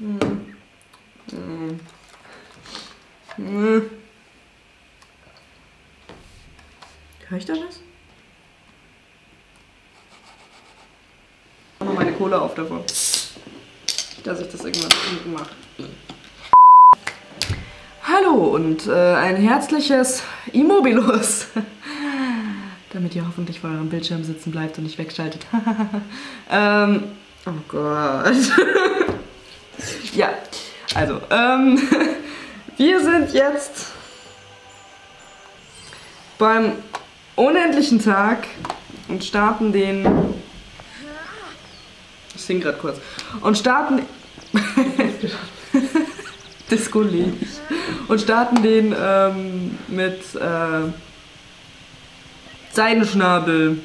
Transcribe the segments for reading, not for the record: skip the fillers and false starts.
Kann ich da was? Ich mache meine Cola auf davon. Dass ich das irgendwann mache. Hallo und ein herzliches Immobilus. Damit ihr hoffentlich vor eurem Bildschirm sitzen bleibt und nicht wegschaltet. Oh Gott. Ja, also, wir sind jetzt beim unendlichen Tag und starten den... Ich sing gerade kurz. Und starten... Disco-Lied. Und starten den mit... Seidenschnabel,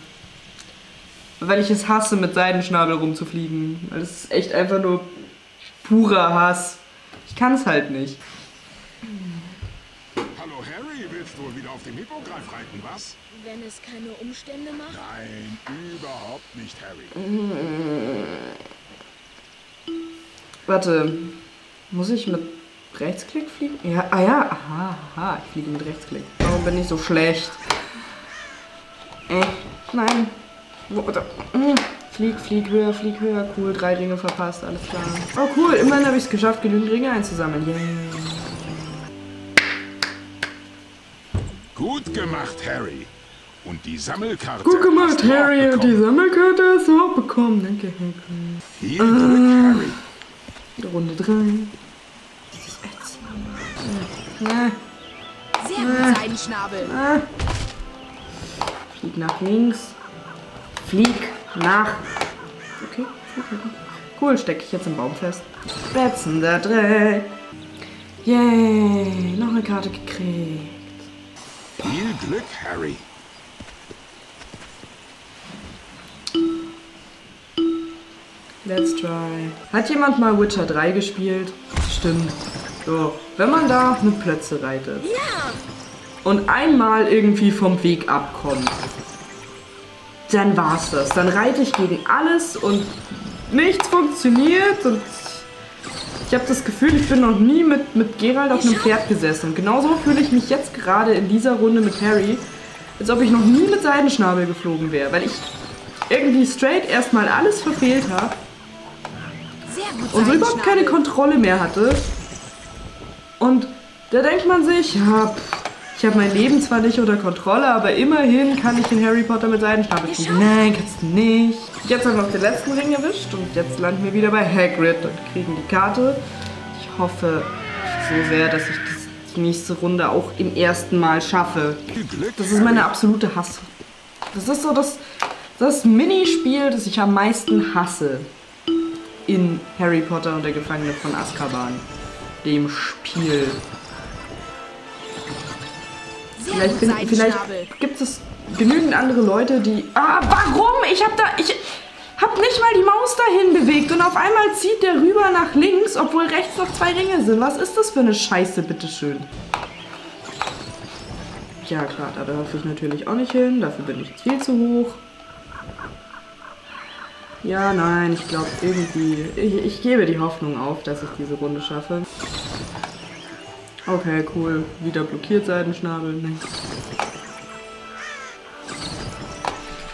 weil ich es hasse, mit Seidenschnabel rumzufliegen. Das ist echt einfach nur purer Hass. Ich kann es halt nicht. Hallo Harry, willst du wohl wieder auf den Hippogreif reiten, was? Wenn es keine Umstände macht? Nein, überhaupt nicht, Harry. Warte, muss ich mit Rechtsklick fliegen? Ja, ah ja, aha, aha, ich fliege mit Rechtsklick. Warum bin ich so schlecht? Nein. Flieg höher, cool, 3 Ringe verpasst, alles klar. Oh cool, immerhin habe ich es geschafft, genügend Ringe einzusammeln. Yeah. Gut gemacht, Harry. Und die Sammelkarte. Gut gemacht, Harry. Und die Sammelkarte hast du auch bekommen. Danke, Harry. Viel Glück, Harry. Runde 3. Das ist ätzend. Sehr gut, Seidenschnabel. Flieg nach links. Flieg nach... Okay, cool, stecke ich jetzt im Baum fest. Spätzender Dreck. Yay, noch eine Karte gekriegt. Viel Glück, Harry. Let's try. Hat jemand mal Witcher 3 gespielt? Stimmt. So, wenn man da mit Plötze reitet. Ja. Und einmal irgendwie vom Weg abkommt, dann war's das. Dann reite ich gegen alles und nichts funktioniert und ich habe das Gefühl, ich bin noch nie mit Geralt auf einem Pferd gesessen. Und genauso fühle ich mich jetzt gerade in dieser Runde mit Harry, als ob ich noch nie mit Seidenschnabel geflogen wäre, weil ich irgendwie straight erstmal alles verfehlt habe und so überhaupt keine Kontrolle mehr hatte. Und da denkt man sich, ja, pff, ich habe mein Leben zwar nicht unter Kontrolle, aber immerhin kann ich den Harry Potter mit Seidenschnabel fliegen. Nein, kannst du nicht. Jetzt habe ich noch den letzten Ring erwischt und jetzt landen wir wieder bei Hagrid und kriegen die Karte. Ich hoffe so sehr, dass ich die nächste Runde auch im ersten Mal schaffe. Das ist meine absolute Hass. Das ist so das Minispiel, das ich am meisten hasse in Harry Potter und der Gefangene von Azkaban. Dem Spiel. Vielleicht gibt es genügend andere Leute, die... Ah, warum? Ich hab nicht mal die Maus dahin bewegt und auf einmal zieht der rüber nach links, obwohl rechts noch 2 Ringe sind. Was ist das für eine Scheiße, bitteschön? Ja, klar, da darf ich natürlich auch nicht hin. Dafür bin ich jetzt viel zu hoch. Ja, nein, ich glaube irgendwie... Ich gebe die Hoffnung auf, dass ich diese Runde schaffe. Okay, cool. Wieder blockiert Seidenschnabel. Nee.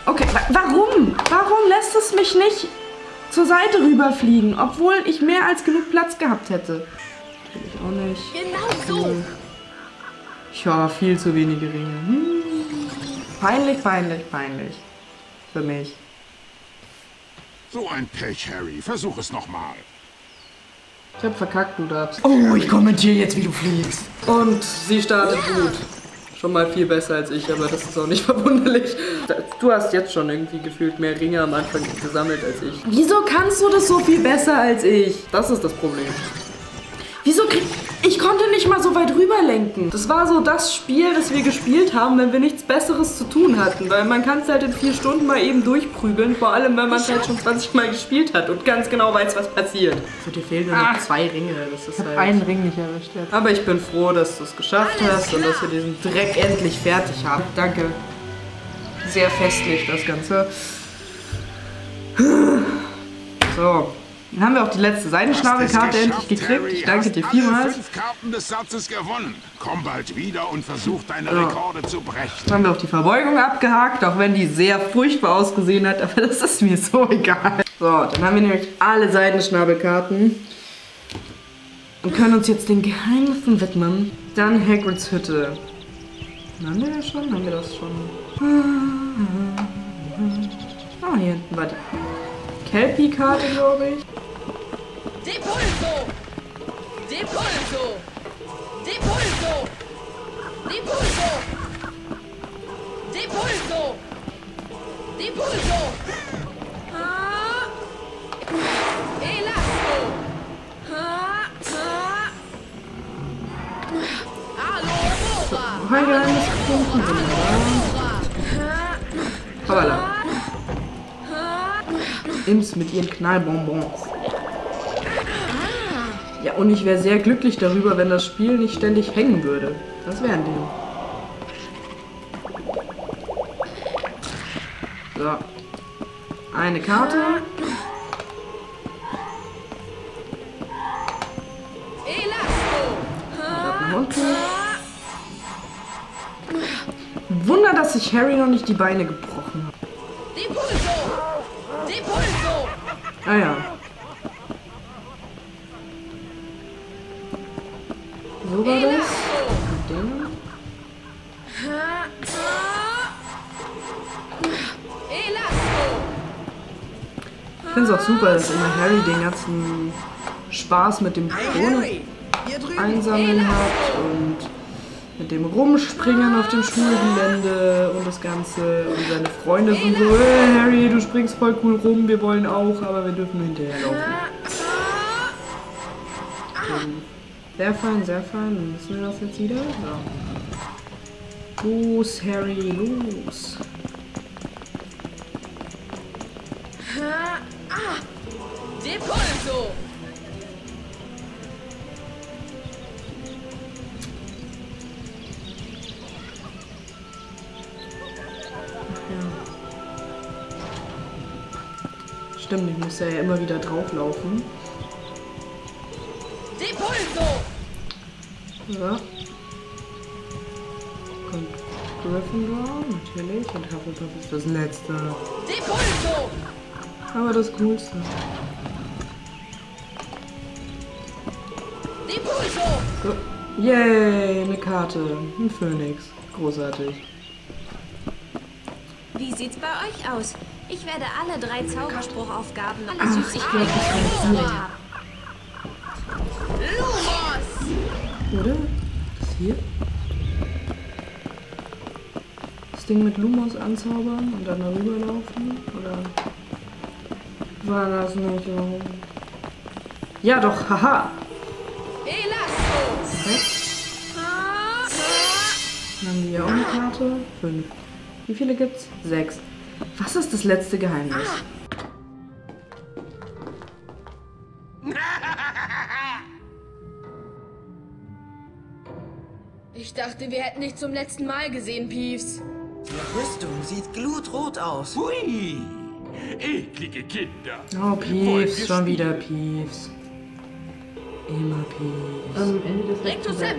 Okay, warum? Warum lässt es mich nicht zur Seite rüberfliegen, obwohl ich mehr als genug Platz gehabt hätte? Natürlich auch nicht. Genau so. Ich habe viel zu wenige Ringe. Peinlich, peinlich, peinlich. Für mich. So ein Pech, Harry. Versuch es nochmal. Ich hab verkackt, du darfst. Oh, ich kommentiere jetzt, wie du fliegst. Und sie startet gut. Schon mal viel besser als ich, aber das ist auch nicht verwunderlich. Du hast jetzt schon irgendwie gefühlt mehr Ringe am Anfang gesammelt als ich. Wieso kannst du das so viel besser als ich? Das ist das Problem. Wieso krieg... Ich konnte nicht mal so weit rüberlenken. Das war so das Spiel, das wir gespielt haben, wenn wir nichts Besseres zu tun hatten. Weil man kann es halt in 4 Stunden mal eben durchprügeln. Vor allem, wenn man es halt schon 20 Mal gespielt hat und ganz genau weiß, was passiert. Also dir fehlen nur noch 2 Ringe. Das ist ich halt... einen Ring nicht erwischt jetzt. Aber ich bin froh, dass du es geschafft hast und dass wir diesen Dreck endlich fertig haben. Danke. Sehr festlich das Ganze. So. Dann haben wir auch die letzte Seidenschnabelkarte endlich gekriegt. Harry, ich danke dir vielmals. 5 Karten des Satzes gewonnen. Komm bald wieder und versuch deine Rekorde zu brechen. Dann haben wir auch die Verbeugung abgehakt, auch wenn die sehr furchtbar ausgesehen hat. Aber das ist mir so egal. So, dann haben wir nämlich alle Seidenschnabelkarten. Und können uns jetzt den Geheimnissen widmen. Dann Hagrids Hütte. Haben wir das schon? Haben wir das schon? Ah, hier hinten war die Kelpie-Karte, glaube ich. Depulso! Depulso! Depulso! Depulso! Depulso! Depulso! Ah! Elasto! Ah! Ah! Heilgeheimnis gefunden. Hoppala. Imps mit ihren Knallbonbons. Ja, und ich wäre sehr glücklich darüber, wenn das Spiel nicht ständig hängen würde. Das wären die. So. Eine Karte. Wunder, dass sich Harry noch nicht die Beine gebrochen hat. Ah ja. So war das. Ich finde es auch super, dass immer Harry den ganzen Spaß mit dem Boden einsammeln hat und mit dem Rumspringen auf dem Schulgelände und das Ganze. Und seine Freunde sind so, hey Harry, du springst voll cool rum, wir wollen auch, aber wir dürfen hinterherlaufen. Sehr fein, sehr fein. Müssen wir das jetzt wieder? Ja. Los, Harry, los. Stimmt, ich muss ja immer wieder drauflaufen. Ja. Kommt Gryffindor, natürlich. Und Hufflepuff ist das letzte. Aber das coolste. So. Yay, eine Karte. Ein Phönix. Großartig. Wie sieht's bei euch aus? Ich werde alle 3 Zauberspruchaufgaben alle Süßigkeiten haben. Lumos! Oder? Das hier? Das Ding mit Lumos anzaubern und dann darüber laufen? Oder war das nicht so? Ja doch, haha! Okay. Dann haben wir hier auch eine Karte. 5. Wie viele gibt's? 6. Was ist das letzte Geheimnis? Ich dachte, wir hätten dich zum letzten Mal gesehen, Peeves. Die Rüstung sieht glutrot aus. Hui! Eklige Kinder! Oh, Peeves, schon wieder Peeves. Immer Peeves. Am Ende des letzten unfair!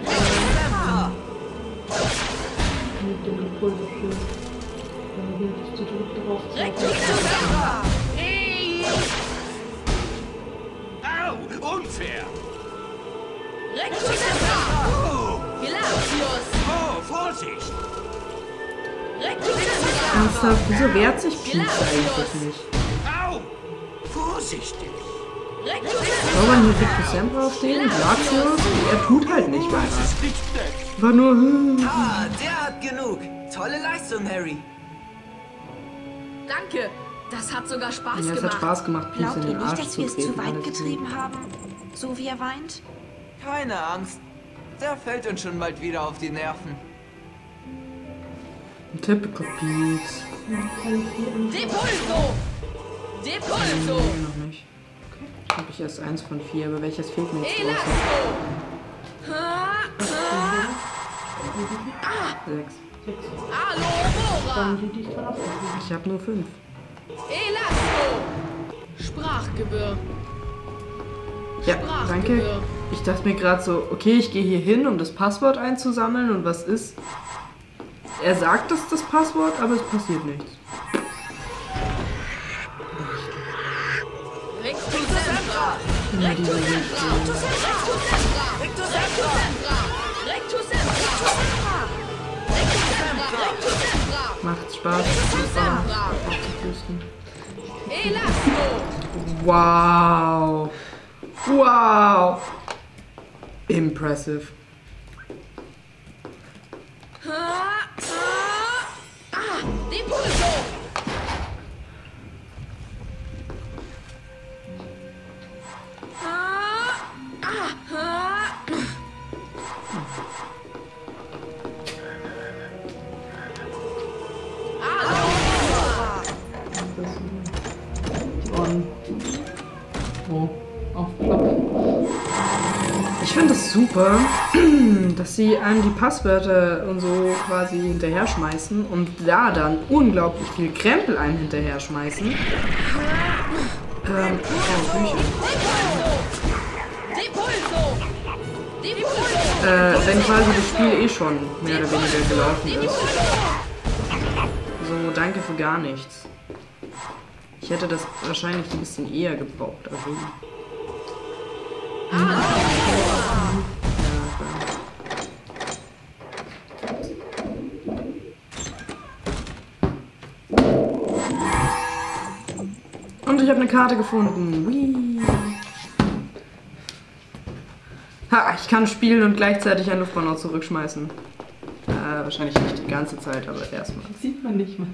Vorsicht! Ernsthaft, wieso wehrt sich Peeves eigentlich nicht? Au! Vorsichtig! Soll man hier Rectus Sempra aufstehen? Glacius? Er tut halt nicht weiter. War nur... Ah, der hat genug! Tolle Leistung, Harry! Danke, das hat sogar Spaß gemacht. Ja, es hat Spaß gemacht, Peeves in den Arsch zu treten. Glaubt ihr nicht, dass wir es zu weit getrieben haben? So wie er weint? Keine Angst. Der fällt uns schon bald wieder auf die Nerven. Typical Peeves. Depulso! Depulso! Noch nicht. Okay. Habe ich erst 1 von 4, aber welches fehlt mir jetzt draußen? 6. Ich habe nur 5. Elasto! Sprachgebirge. Ja, danke. Ich dachte mir gerade so, okay, ich gehe hier hin, um das Passwort einzusammeln und was ist? Er sagt es, das Passwort, aber es passiert nichts. Macht Spaß. Wow. Wow. Impressive. Ich finde es super, dass sie einem die Passwörter und so quasi hinterher schmeißen und da dann unglaublich viel Krempel einem hinterher schmeißen. Wenn quasi das Spiel eh schon mehr oder weniger gelaufen ist. So, danke für gar nichts. Ich hätte das wahrscheinlich ein bisschen eher gebraucht. Also. Und ich habe eine Karte gefunden. Whee. Ha, ich kann spielen und gleichzeitig einen Luftballon zurückschmeißen. Wahrscheinlich nicht die ganze Zeit, aber erstmal. Das sieht man nicht mal.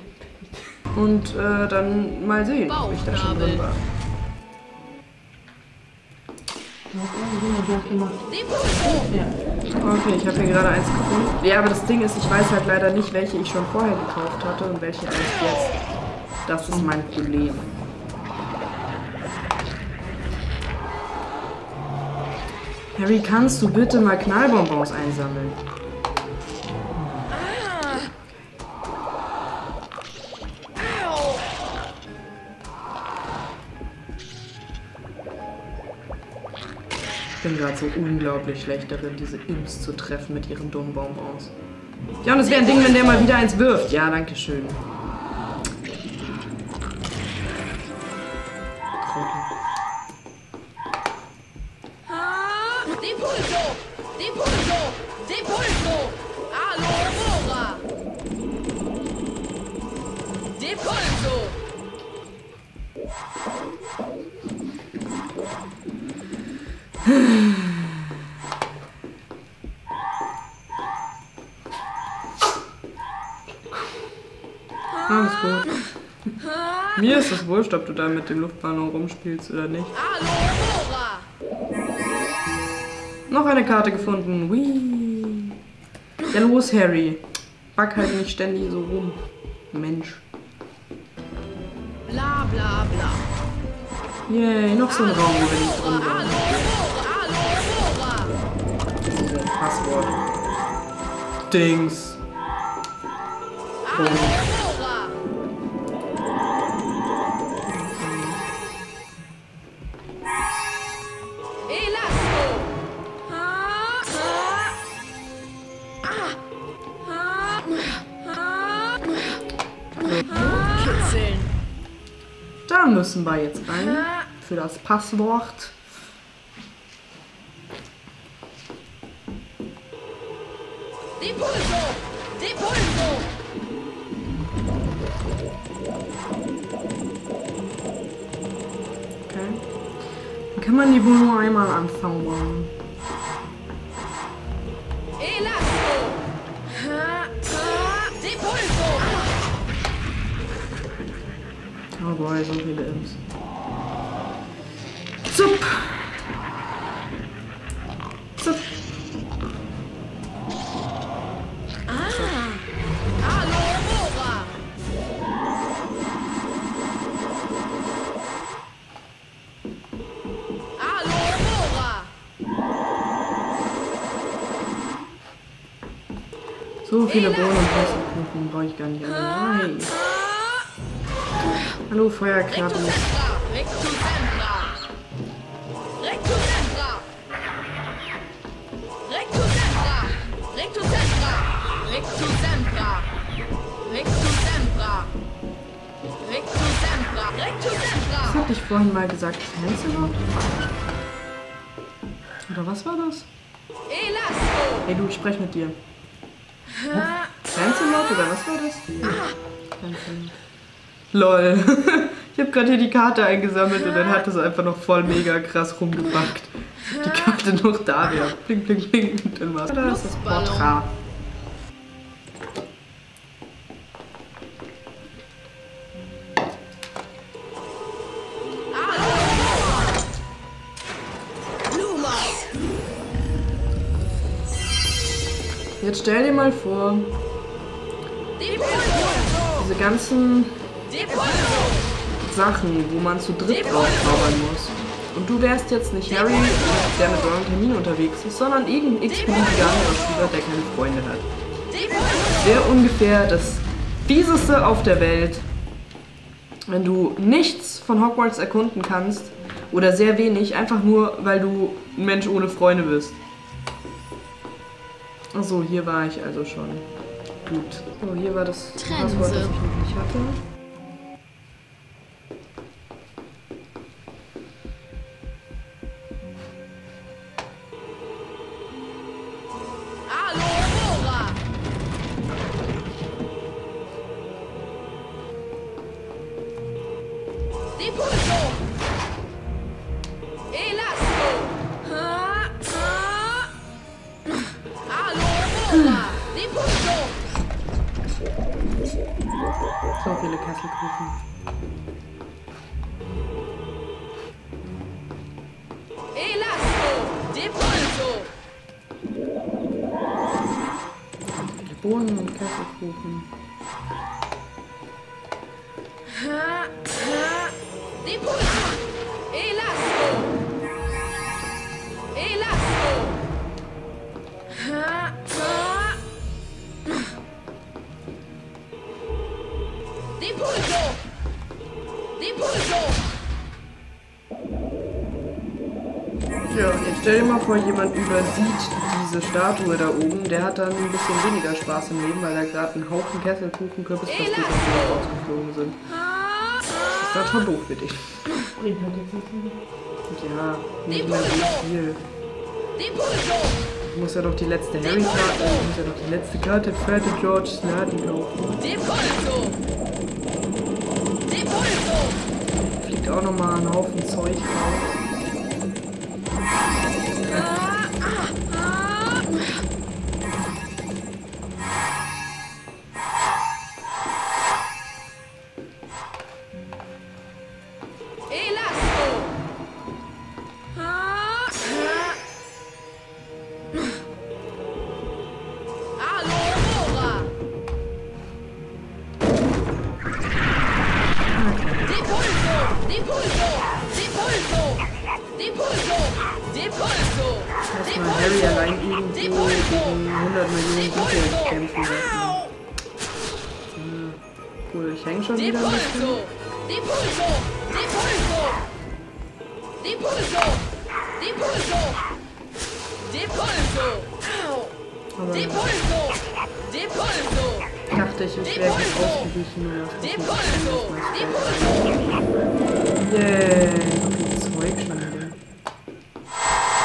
Und dann mal sehen, ob ich da schon drin war. Okay, ich habe hier gerade eins gefunden. Ja, aber das Ding ist, ich weiß halt leider nicht, welche ich schon vorher gekauft hatte und welche erst jetzt. Das ist mein Problem. Harry, kannst du bitte mal Knallbonbons einsammeln? Ich bin gerade so unglaublich schlecht darin, diese Imps zu treffen mit ihren dummen Bonbons. Ja, und es wäre ein Ding, wenn der mal wieder eins wirft. Ja, danke schön. Alles gut. Mir ist es wurscht, ob du da mit dem Luftballon rumspielst oder nicht. Noch eine Karte gefunden. Whee. Ja los, Harry. Back halt nicht ständig so rum. Mensch. Bla bla bla. Yay, noch so ein Raum, wo wir nicht drin sind. Passwort. Dings. Punkt. Da müssen wir jetzt rein. Für das Passwort. Kann man die Blumen nur einmal anzaubern? Oh boy, so viele Imps. Zup! Zup! So viele Bohnen und Pfannkuchen brauche ich gar nicht. Nein. Hallo Feuerkrabbel. hatte ich vorhin mal gesagt, Fans überhaupt? Oder was war das? Hey du, ich spreche mit dir. Lancelot oder was war das? LOL. Ich habe gerade hier die Karte eingesammelt und dann hat das einfach noch voll mega krass rumgepackt. Die Karte noch da wäre. Blink, blink, blink. Und dann war's. Das ist das Porträt. Jetzt stell dir mal vor, diese ganzen Sachen, wo man zu dritt draufzaubern muss. Und du wärst jetzt nicht Harry, der mit eurem Termin unterwegs ist, sondern irgendein x-beliebiger anderer Spieler, der keine Freunde hat. Das wäre ungefähr das Fieseste auf der Welt, wenn du nichts von Hogwarts erkunden kannst oder sehr wenig, einfach nur, weil du ein Mensch ohne Freunde bist. Achso, hier war ich also schon. Gut. So, hier war das Passwort, das ich noch nicht hatte. So viele Kesselkuchen. So viele Bohnen und Kesselkuchen. Ja, jetzt stell dir mal vor, jemand übersieht diese Statue da oben. Der hat dann ein bisschen weniger Spaß im Leben, weil da gerade ein Haufen Kesselkuchen, Kürbispastetten rausgeflogen sind. Das ist da schon doof für dich. Ja, nicht mehr so viel. Du musst ja doch die letzte Harry-Karte, du musst ja doch die letzte Karte Fred und George Laden kaufen. Fliegt auch nochmal einen Haufen Zeug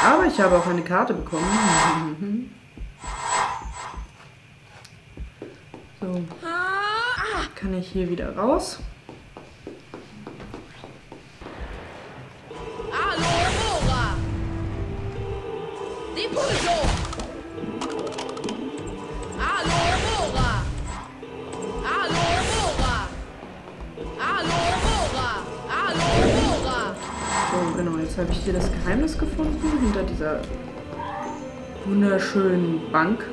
Aber ich habe auch eine Karte bekommen. So. Kann ich hier wieder raus? Habe ich hier das Geheimnis gefunden, hinter dieser wunderschönen Bank.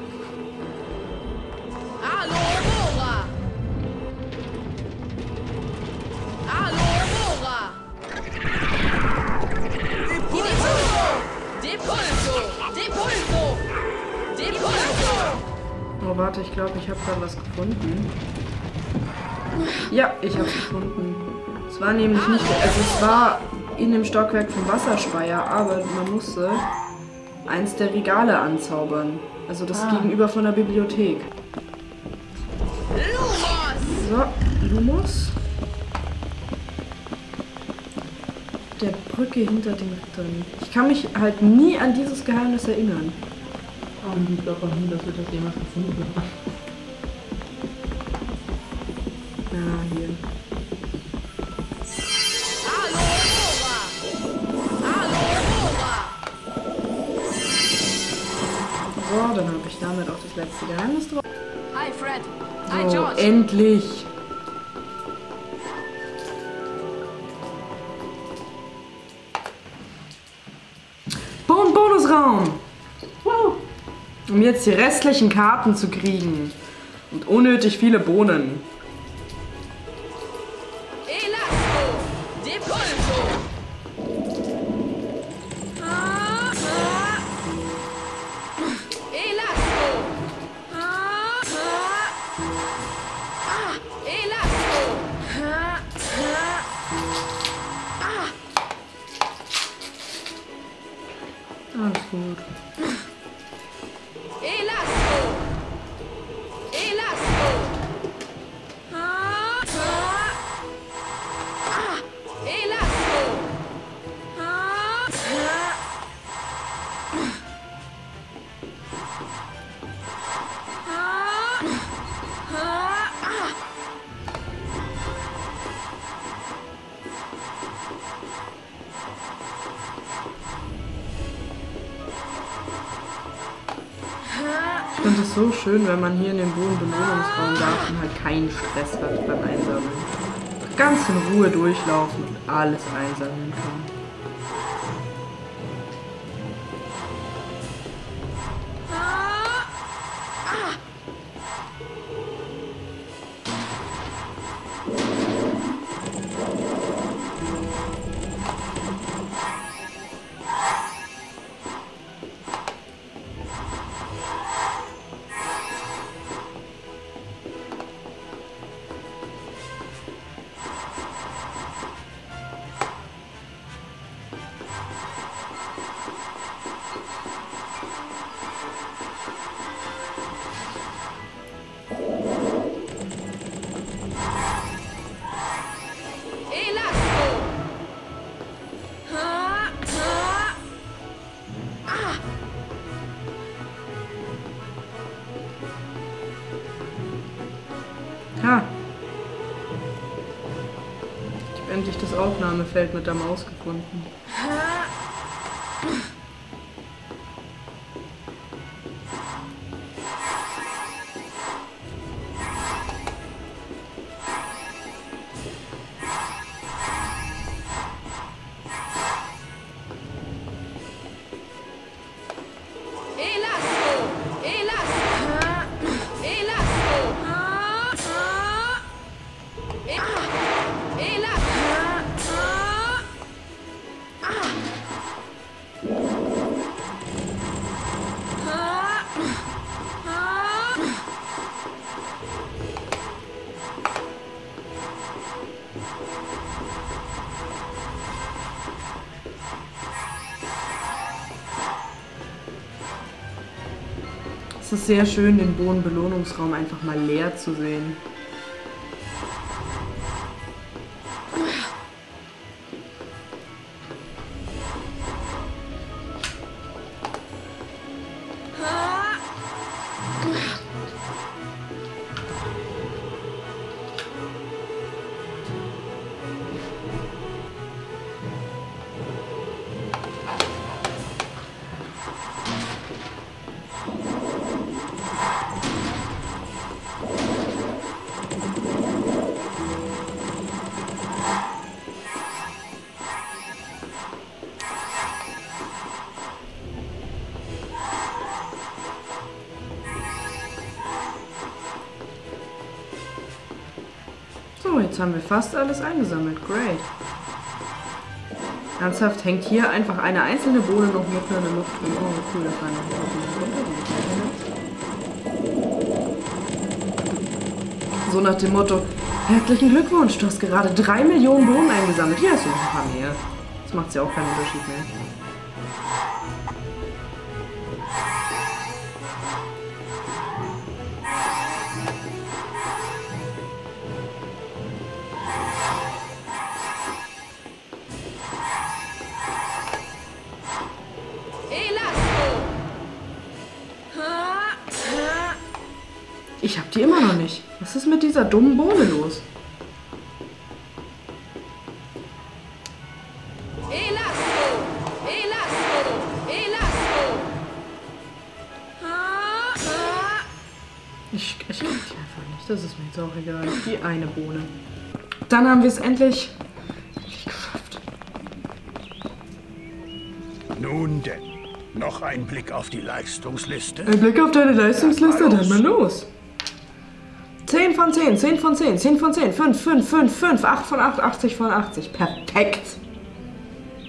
Oh, warte, ich glaube, ich habe da was gefunden. Ja, ich habe es gefunden. Es war nämlich nicht... Also es war... in dem Stockwerk vom Wasserspeier, aber man musste eins der Regale anzaubern. Also das Gegenüber von der Bibliothek. Lumos! So, Lumos. Brücke hinter den Rittern. Ich kann mich halt nie an dieses Geheimnis erinnern. Und ich glaube auch nie, dass wir das jemals gefunden haben. Ah, hier. So, dann habe ich damit auch das letzte Geheimnis drauf. Hi Fred! Hi George! So, endlich! Bonusraum! Wow. Um jetzt die restlichen Karten zu kriegen. Und unnötig viele Bohnen. Alles gut. Elasto! Elasto! Elasto! Ich finde es so schön, wenn man hier in den Bodenbelohnungsraum darf und halt keinen Stress hat beim Einsammeln. Ganz in Ruhe durchlaufen und alles einsammeln kann. Ha! Ich habe endlich das Aufnahmefeld mit der Maus gefunden. Es ist sehr schön, den Bodenbelohnungsraum einfach mal leer zu sehen. Jetzt haben wir fast alles eingesammelt. Great. Ernsthaft hängt hier einfach eine einzelne Bohne noch mitten in der Luft rum. Oh, cool, da fallen noch. So nach dem Motto, herzlichen Glückwunsch, du hast gerade 3 Millionen Bohnen eingesammelt. Hier hast du noch ein paar mehr. Das macht ja auch keinen Unterschied mehr. Ich hab die immer noch nicht. Was ist mit dieser dummen Bohne los? Ich krieg die einfach nicht. Das ist mir jetzt auch egal. Die eine Bohne. Dann haben wir es endlich geschafft. Nun denn. Noch ein Blick auf die Leistungsliste. Ein Blick auf deine Leistungsliste? Dann mal los. 10 von 10, 10 von 10, 10 von 10, 5, 5, 5, 5, 8 von 8, 80 von 80. Perfekt.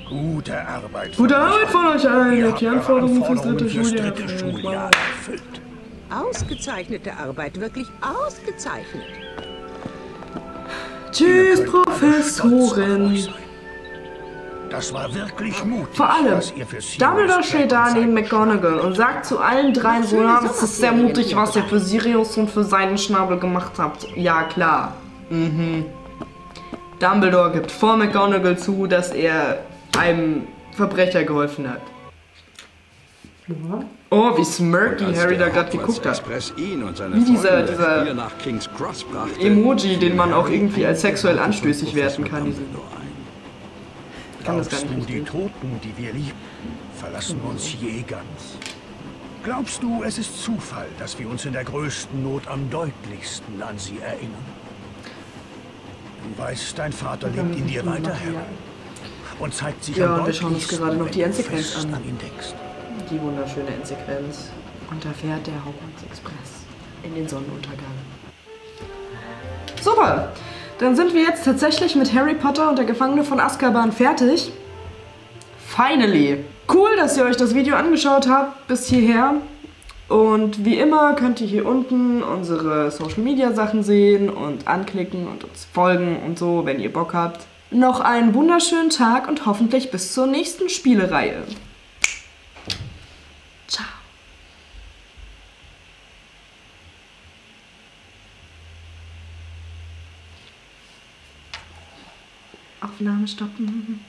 Gute Arbeit. Gute Arbeit von euch allen. Ihr habt die Anforderungen fürs dritte Schuljahr erfüllt. Ausgezeichnete Arbeit, wirklich ausgezeichnet. Tschüss, Professorin. Das war wirklich mutig. Vor allem, Dumbledore steht da neben McGonagall und sagt zu allen dreien so, das ist sehr mutig, was ihr für Sirius und für seinen Schnabel gemacht habt. Ja, klar. Mhm. Dumbledore gibt vor McGonagall zu, dass er einem Verbrecher geholfen hat. Ja. Oh, wie smirky Harry da gerade geguckt hat. Wie dieser Emoji, den man auch irgendwie als sexuell anstößig werten kann. Glaubst du, die Toten, die wir liebten, verlassen uns je ganz? Glaubst du, es ist Zufall, dass wir uns in der größten Not am deutlichsten an sie erinnern? Du weißt, dein Vater lebt in dir weiter, Harry, und zeigt sich am deutlichsten, wir schauen uns gerade noch die Endsequenz an. Die wunderschöne Endsequenz. Und da fährt der Hogwarts-Express in den Sonnenuntergang. Super! Dann sind wir jetzt tatsächlich mit Harry Potter und der Gefangene von Azkaban fertig. Finally! Cool, dass ihr euch das Video angeschaut habt bis hierher. Und wie immer könnt ihr hier unten unsere Social Media Sachen sehen und anklicken und uns folgen und so, wenn ihr Bock habt. Noch einen wunderschönen Tag und hoffentlich bis zur nächsten Spielereihe. Ciao! Aufnahme stoppen.